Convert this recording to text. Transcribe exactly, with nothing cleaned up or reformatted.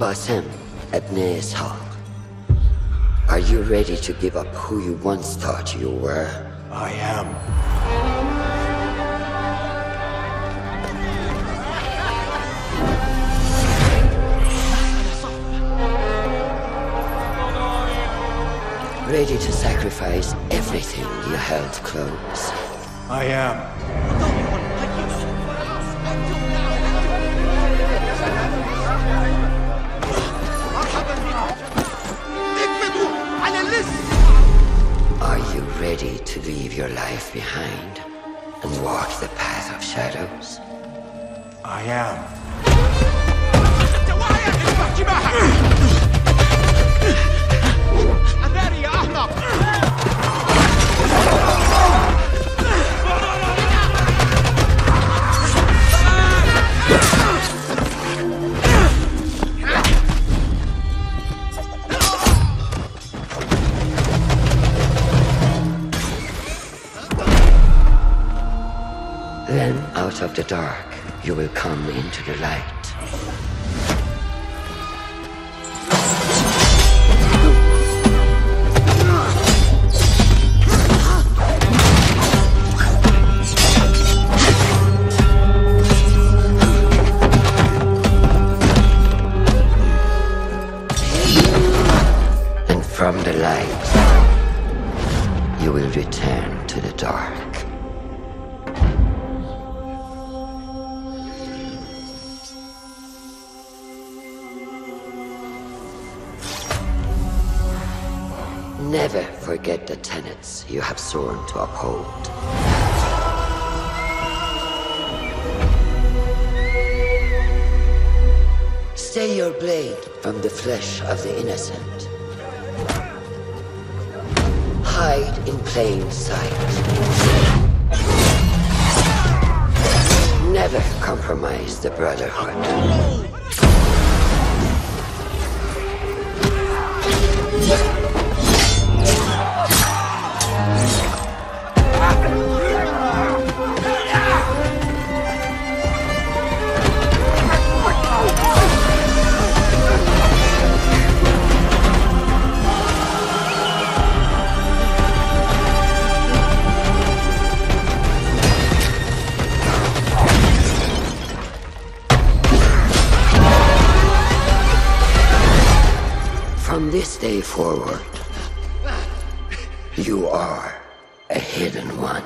Basim, Ibn Ishaq, are you ready to give up who you once thought you were? I am. Ready to sacrifice everything you held close. I am. Are you ready to leave your life behind and walk the path of shadows? I am. Then, out of the dark, you will come into the light. From the light, you will return to the dark. Never forget the tenets you have sworn to uphold. Stay your blade from the flesh of the innocent. Hide in plain sight. Never compromise the Brotherhood. From this day forward, you are a hidden one.